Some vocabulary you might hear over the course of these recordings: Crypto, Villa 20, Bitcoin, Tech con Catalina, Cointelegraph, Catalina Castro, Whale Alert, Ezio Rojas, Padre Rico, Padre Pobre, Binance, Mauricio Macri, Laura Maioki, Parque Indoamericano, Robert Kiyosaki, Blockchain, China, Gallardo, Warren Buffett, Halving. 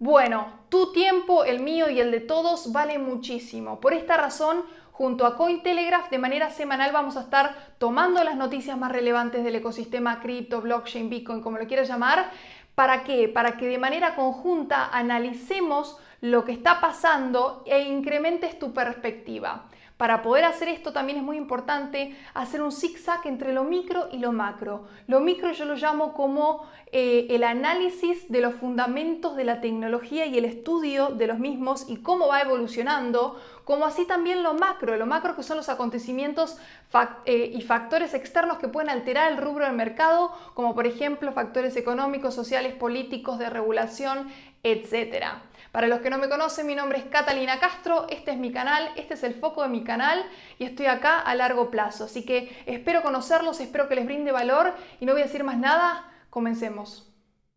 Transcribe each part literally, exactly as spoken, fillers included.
Bueno, tu tiempo, el mío y el de todos vale muchísimo. Por esta razón, junto a Cointelegraph, de manera semanal vamos a estar tomando las noticias más relevantes del ecosistema cripto, blockchain, Bitcoin, como lo quieras llamar. ¿Para qué? Para que de manera conjunta analicemos lo que está pasando e incrementes tu perspectiva. Para poder hacer esto también es muy importante hacer un zigzag entre lo micro y lo macro. Lo micro yo lo llamo como eh, el análisis de los fundamentos de la tecnología y el estudio de los mismos y cómo va evolucionando, como así también lo macro, lo macro que son los acontecimientos fact eh, y factores externos que pueden alterar el rubro del mercado, como por ejemplo factores económicos, sociales, políticos, de regulación, etcétera. Para los que no me conocen, mi nombre es Catalina Castro, este es mi canal, este es el foco de mi canal y estoy acá a largo plazo. Así que espero conocerlos, espero que les brinde valor y no voy a decir más nada, comencemos.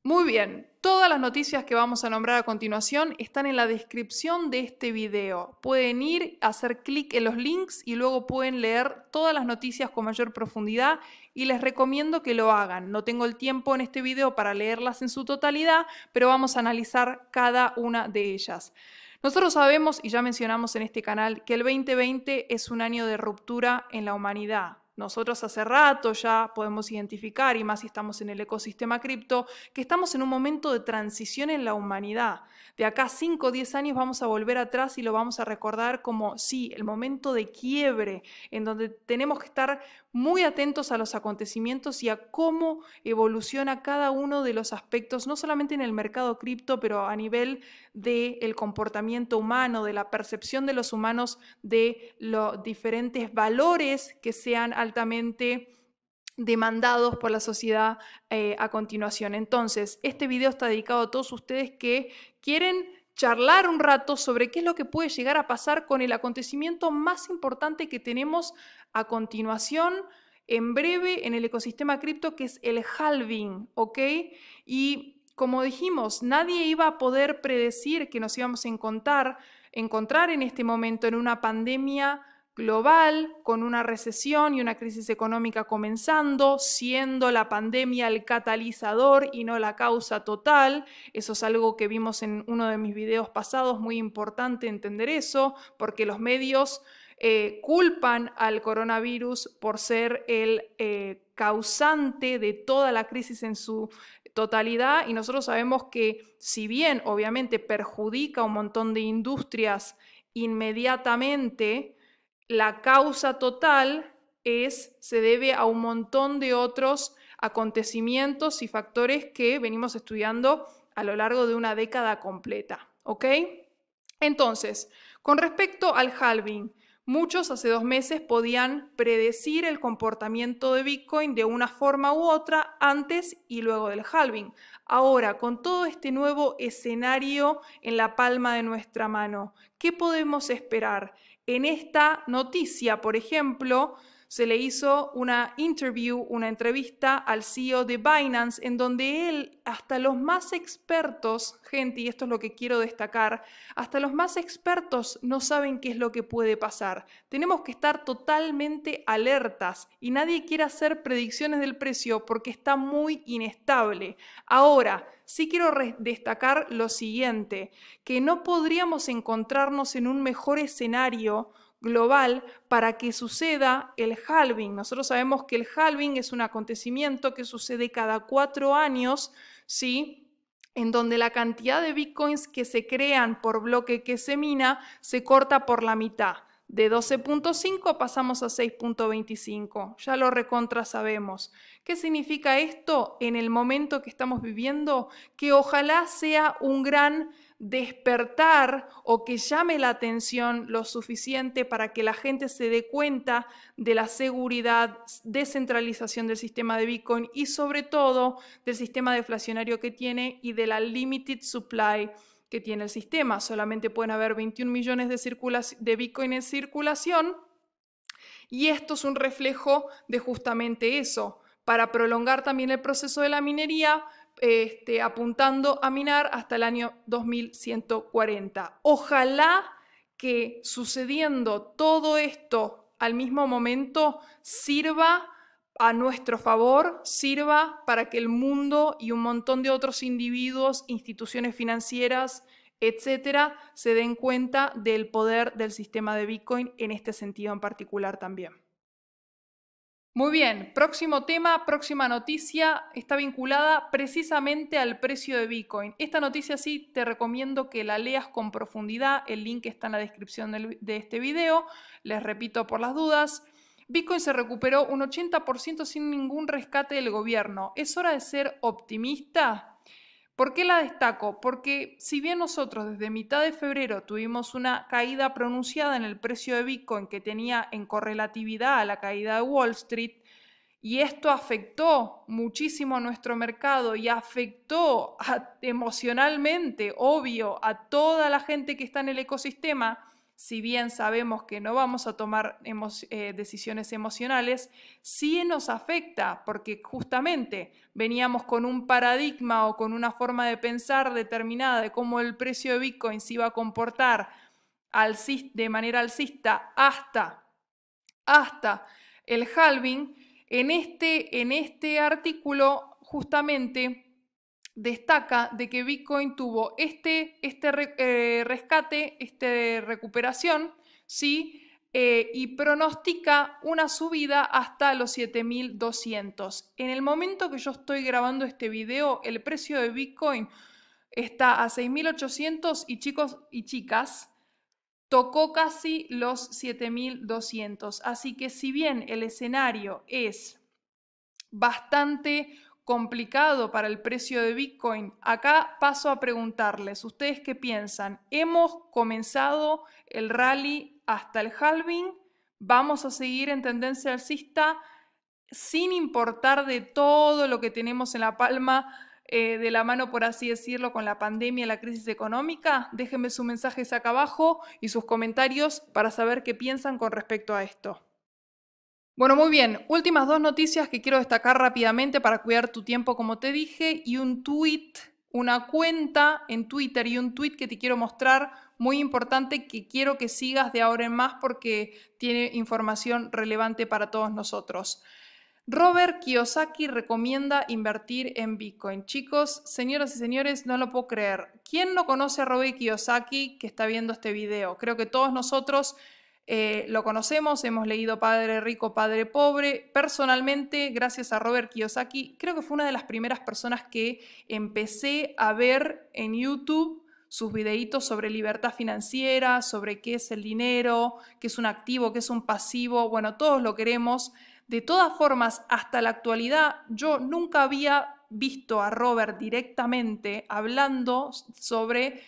Muy bien, todas las noticias que vamos a nombrar a continuación están en la descripción de este video. Pueden ir, hacer clic en los links y luego pueden leer todas las noticias con mayor profundidad y les recomiendo que lo hagan. No tengo el tiempo en este video para leerlas en su totalidad, pero vamos a analizar cada una de ellas. Nosotros sabemos, y ya mencionamos en este canal, que el veinte veinte es un año de ruptura en la humanidad. Nosotros hace rato ya podemos identificar, y más si estamos en el ecosistema cripto, que estamos en un momento de transición en la humanidad. De acá cinco o diez años vamos a volver atrás y lo vamos a recordar como, sí, el momento de quiebre, en donde tenemos que estar muy atentos a los acontecimientos y a cómo evoluciona cada uno de los aspectos, no solamente en el mercado cripto, pero a nivel del comportamiento humano, de la percepción de los humanos, de los diferentes valores que sean altamente demandados por la sociedad eh, a continuación. Entonces, este video está dedicado a todos ustedes que quieren charlar un rato sobre qué es lo que puede llegar a pasar con el acontecimiento más importante que tenemos a continuación en breve en el ecosistema cripto, que es el halving, ¿ok? Y como dijimos, nadie iba a poder predecir que nos íbamos a encontrar, encontrar en este momento en una pandemia global, con una recesión y una crisis económica comenzando, siendo la pandemia el catalizador y no la causa total. Eso es algo que vimos en uno de mis videos pasados, muy importante entender eso, porque los medios eh, culpan al coronavirus por ser el eh, causante de toda la crisis en su totalidad, y nosotros sabemos que si bien obviamente perjudica a un montón de industrias inmediatamente, la causa total es, se debe a un montón de otros acontecimientos y factores que venimos estudiando a lo largo de una década completa, ¿ok? Entonces, con respecto al halving, muchos hace dos meses podían predecir el comportamiento de Bitcoin de una forma u otra antes y luego del halving. Ahora, con todo este nuevo escenario en la palma de nuestra mano, ¿qué podemos esperar? En esta noticia, por ejemplo, se le hizo una interview, una entrevista al C E O de Binance, en donde él, hasta los más expertos, gente, y esto es lo que quiero destacar, hasta los más expertos no saben qué es lo que puede pasar. Tenemos que estar totalmente alertas y nadie quiere hacer predicciones del precio porque está muy inestable. Ahora, sí quiero destacar lo siguiente, que no podríamos encontrarnos en un mejor escenario global para que suceda el halving. Nosotros sabemos que el halving es un acontecimiento que sucede cada cuatro años, ¿sí?, en donde la cantidad de bitcoins que se crean por bloque que se mina se corta por la mitad. De doce punto cinco pasamos a seis punto veinticinco. Ya lo recontra sabemos. ¿Qué significa esto en el momento que estamos viviendo? Que ojalá sea un gran despertar o que llame la atención lo suficiente para que la gente se dé cuenta de la seguridad, descentralización del sistema de Bitcoin y sobre todo del sistema deflacionario que tiene y de la limited supply que tiene el sistema. Solamente pueden haber veintiún millones de, de Bitcoin en circulación y esto es un reflejo de justamente eso, para prolongar también el proceso de la minería, Este, apuntando a minar hasta el año dos mil ciento cuarenta. Ojalá que sucediendo todo esto al mismo momento sirva a nuestro favor sirva para que el mundo y un montón de otros individuos, instituciones financieras, etcétera, se den cuenta del poder del sistema de Bitcoin en este sentido en particular también. Muy bien, próximo tema, próxima noticia, está vinculada precisamente al precio de Bitcoin. Esta noticia sí te recomiendo que la leas con profundidad, el link está en la descripción del, de este video, les repito por las dudas. Bitcoin se recuperó un ochenta por ciento sin ningún rescate del gobierno. ¿Es hora de ser optimista? ¿Por qué la destaco? Porque si bien nosotros desde mitad de febrero tuvimos una caída pronunciada en el precio de Bitcoin que tenía en correlatividad a la caída de Wall Street, y esto afectó muchísimo a nuestro mercado y afectó a, emocionalmente, obvio, a toda la gente que está en el ecosistema, si bien sabemos que no vamos a tomar emo- eh, decisiones emocionales, sí nos afecta porque justamente veníamos con un paradigma o con una forma de pensar determinada de cómo el precio de Bitcoin se iba a comportar alcista, de manera alcista hasta, hasta el halving. En este, en este artículo justamente destaca de que Bitcoin tuvo este, este re, eh, rescate, esta recuperación, ¿sí? eh, y pronostica una subida hasta los siete mil doscientos. En el momento que yo estoy grabando este video, el precio de Bitcoin está a seis mil ochocientos y chicos y chicas, tocó casi los siete mil doscientos. Así que si bien el escenario es bastante complicado para el precio de Bitcoin, acá paso a preguntarles, ¿ustedes qué piensan? ¿Hemos comenzado el rally hasta el halving? ¿Vamos a seguir en tendencia alcista sin importar de todo lo que tenemos en la palma eh, de la mano, por así decirlo, con la pandemia y la crisis económica? Déjenme sus mensajes acá abajo y sus comentarios para saber qué piensan con respecto a esto. Bueno, muy bien. Últimas dos noticias que quiero destacar rápidamente para cuidar tu tiempo, como te dije, y un tweet, una cuenta en Twitter y un tweet que te quiero mostrar muy importante que quiero que sigas de ahora en más porque tiene información relevante para todos nosotros. Robert Kiyosaki recomienda invertir en Bitcoin. Chicos, señoras y señores, no lo puedo creer. ¿Quién no conoce a Robert Kiyosaki que está viendo este video? Creo que todos nosotros Eh, lo conocemos, hemos leído Padre Rico, Padre Pobre. Personalmente, gracias a Robert Kiyosaki, creo que fue una de las primeras personas que empecé a ver en YouTube sus videitos sobre libertad financiera, sobre qué es el dinero, qué es un activo, qué es un pasivo. Bueno, todos lo queremos. De todas formas, hasta la actualidad, yo nunca había visto a Robert directamente hablando sobre,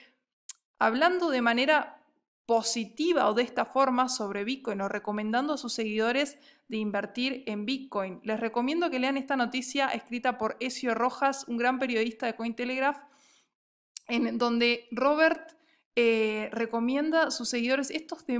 hablando de manera positiva o de esta forma sobre Bitcoin o recomendando a sus seguidores de invertir en Bitcoin. Les recomiendo que lean esta noticia escrita por Ezio Rojas, un gran periodista de Cointelegraph, en donde Robert eh, recomienda a sus seguidores. Esto es de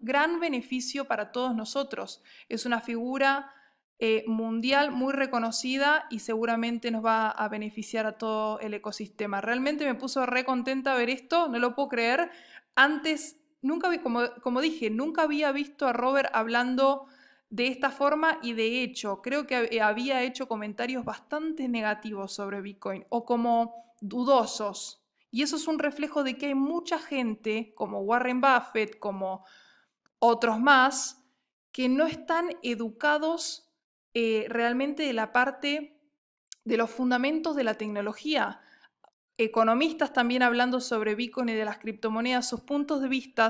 gran beneficio para todos nosotros. Es una figura eh, mundial muy reconocida y seguramente nos va a beneficiar a todo el ecosistema. Realmente me puso re contenta ver esto, no lo puedo creer. Antes, nunca, como, como dije, nunca había visto a Robert hablando de esta forma y de hecho, creo que había hecho comentarios bastante negativos sobre Bitcoin o como dudosos. Y eso es un reflejo de que hay mucha gente, como Warren Buffett, como otros más, que no están educados eh, realmente de la parte de los fundamentos de la tecnología. Economistas también hablando sobre Bitcoin y de las criptomonedas, sus puntos de vista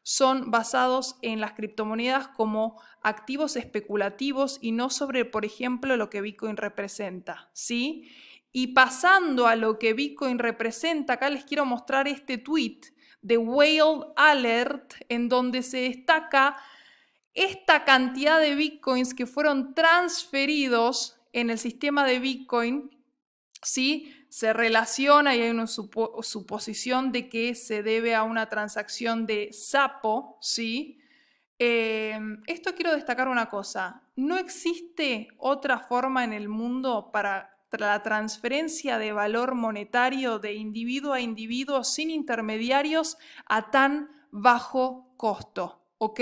son basados en las criptomonedas como activos especulativos y no sobre, por ejemplo, lo que Bitcoin representa, ¿sí? Y pasando a lo que Bitcoin representa, acá les quiero mostrar este tweet de Whale Alert, en donde se destaca esta cantidad de Bitcoins que fueron transferidos en el sistema de Bitcoin, ¿sí? Se relaciona y hay una supo suposición de que se debe a una transacción de sapo, ¿sí? Eh, esto quiero destacar una cosa. No existe otra forma en el mundo para la transferencia de valor monetario de individuo a individuo sin intermediarios a tan bajo costo, ¿ok?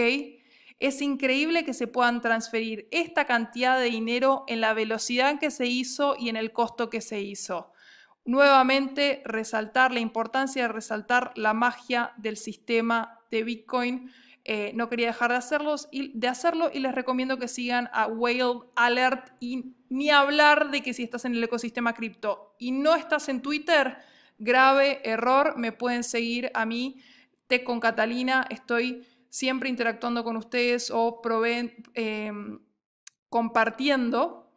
Es increíble que se puedan transferir esta cantidad de dinero en la velocidad en que se hizo y en el costo que se hizo. Nuevamente, resaltar la importancia de resaltar la magia del sistema de Bitcoin. Eh, no quería dejar de, hacerlos y, de hacerlo y les recomiendo que sigan a Whale Alert, y ni hablar de que si estás en el ecosistema cripto y no estás en Twitter, grave error, me pueden seguir a mí, Tech con Catalina, estoy siempre interactuando con ustedes o proveen, eh, compartiendo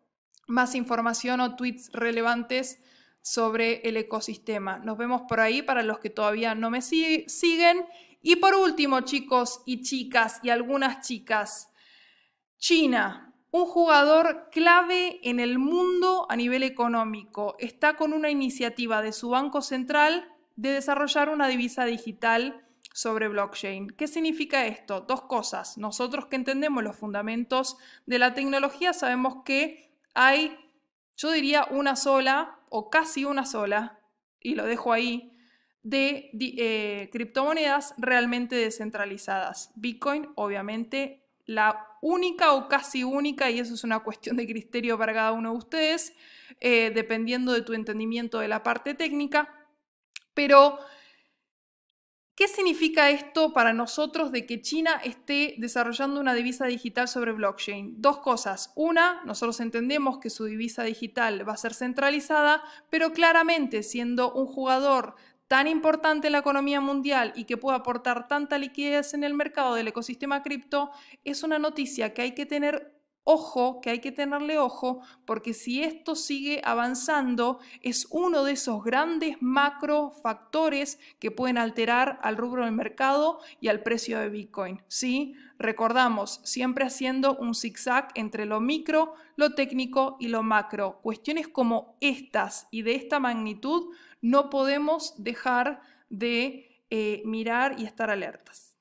más información o tweets relevantes sobre el ecosistema. Nos vemos por ahí para los que todavía no me sig- siguen. Y por último, chicos y chicas, y algunas chicas, China, un jugador clave en el mundo a nivel económico, está con una iniciativa de su banco central de desarrollar una divisa digital sobre blockchain. ¿Qué significa esto? Dos cosas. Nosotros que entendemos los fundamentos de la tecnología sabemos que hay, yo diría, una sola o casi una sola, y lo dejo ahí, de eh, criptomonedas realmente descentralizadas. Bitcoin, obviamente, la única o casi única, y eso es una cuestión de criterio para cada uno de ustedes, eh, dependiendo de tu entendimiento de la parte técnica. Pero, ¿qué significa esto para nosotros de que China esté desarrollando una divisa digital sobre blockchain? Dos cosas. Una, nosotros entendemos que su divisa digital va a ser centralizada, pero claramente siendo un jugador tan importante en la economía mundial y que puede aportar tanta liquidez en el mercado del ecosistema cripto, es una noticia que hay que tener ojo, que hay que tenerle ojo, porque si esto sigue avanzando, es uno de esos grandes macrofactores que pueden alterar al rubro del mercado y al precio de Bitcoin, ¿sí? Recordamos, siempre haciendo un zigzag entre lo micro, lo técnico y lo macro. Cuestiones como estas y de esta magnitud no podemos dejar de eh, mirar y estar alertas.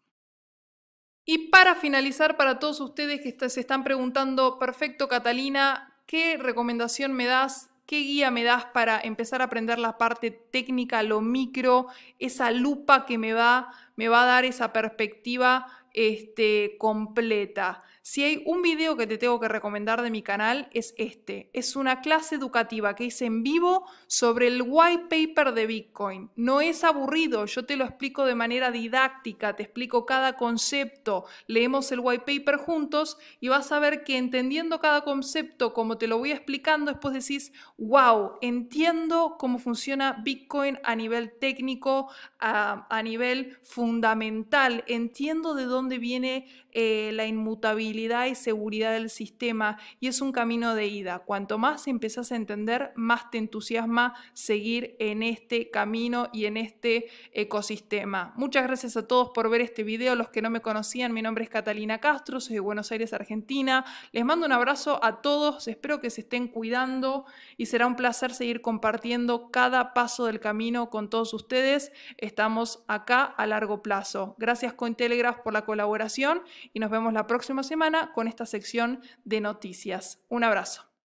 Y para finalizar, para todos ustedes que se están preguntando, perfecto Catalina, ¿qué recomendación me das? ¿Qué guía me das para empezar a aprender la parte técnica, lo micro, esa lupa que me va, me va a dar esa perspectiva este, completa? Si hay un video que te tengo que recomendar de mi canal es este. Es una clase educativa que hice en vivo sobre el white paper de Bitcoin. No es aburrido, yo te lo explico de manera didáctica, te explico cada concepto, leemos el white paper juntos y vas a ver que entendiendo cada concepto como te lo voy explicando, después decís, wow, entiendo cómo funciona Bitcoin a nivel técnico, a, a nivel fundamental, entiendo de dónde viene eh, la inmutabilidad y seguridad del sistema, y es un camino de ida. Cuanto más empezás a entender, más te entusiasma seguir en este camino y en este ecosistema. Muchas gracias a todos por ver este video. Los que no me conocían, mi nombre es Catalina Castro, soy de Buenos Aires, Argentina. Les mando un abrazo a todos, espero que se estén cuidando y será un placer seguir compartiendo cada paso del camino con todos ustedes. Estamos acá a largo plazo. Gracias Cointelegraph por la colaboración y nos vemos la próxima semana con esta sección de noticias. Un abrazo.